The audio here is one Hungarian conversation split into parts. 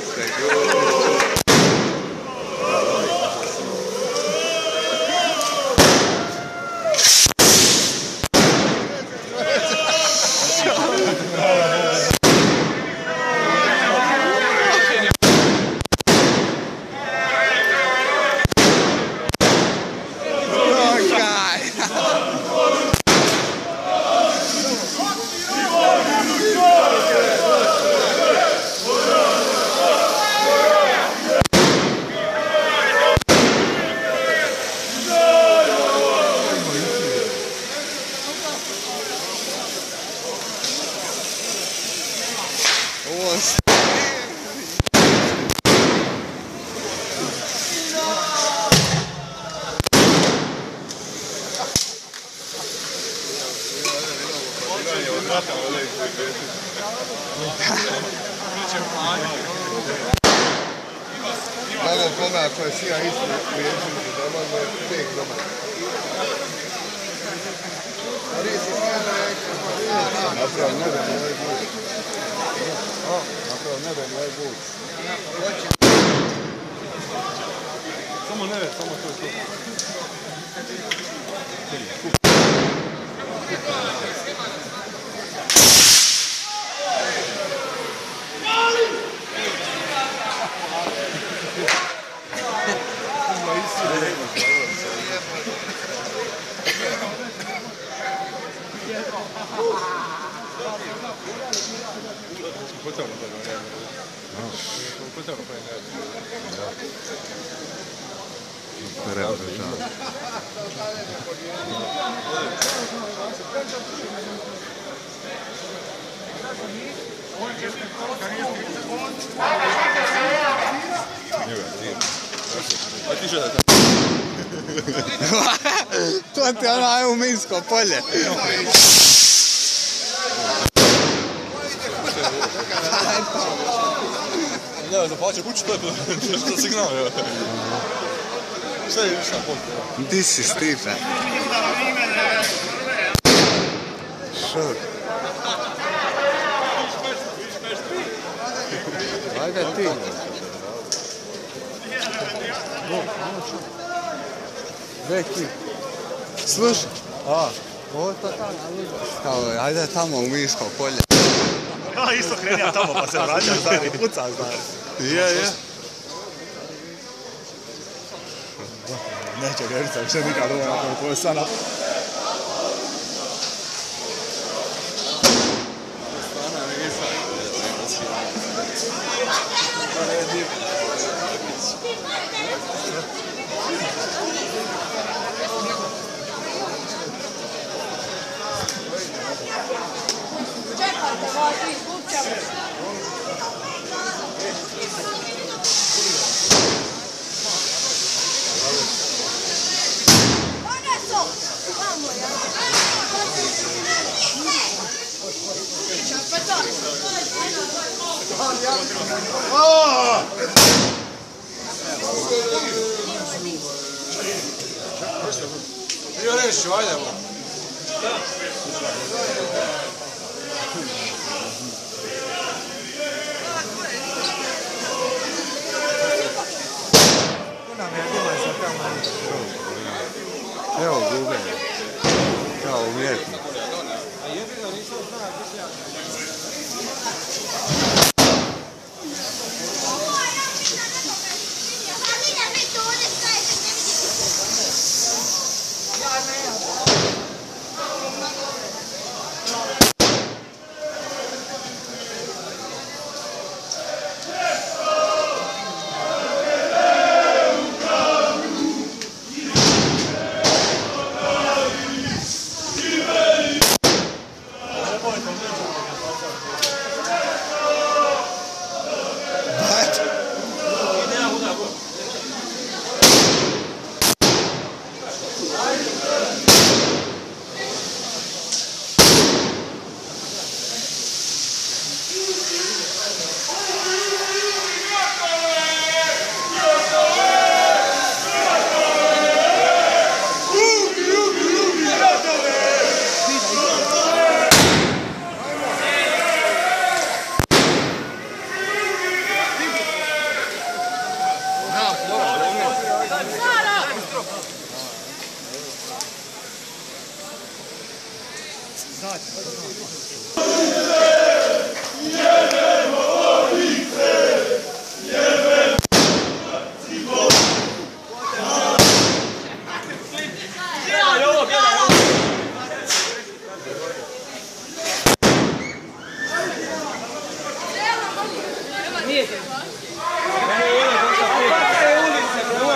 Fuck. Toate ono aj u Minsko polje. Ne, zapače kuću tepe, što si gnao. Šta je šta polje? Di si Stipe? Šur. Aj ga ti. Veki. Slušaj, ovo je to tamo, ajde tamo u Minsko polje. Ja isto krenijam tamo pa se vraćam, znam i pucam, znaš. Je. Neće Gerica više nikad ovo nakon koje sana. Let's go.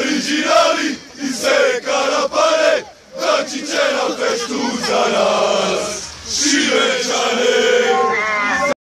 Originali i se karapane, daći će nam feštu za nas.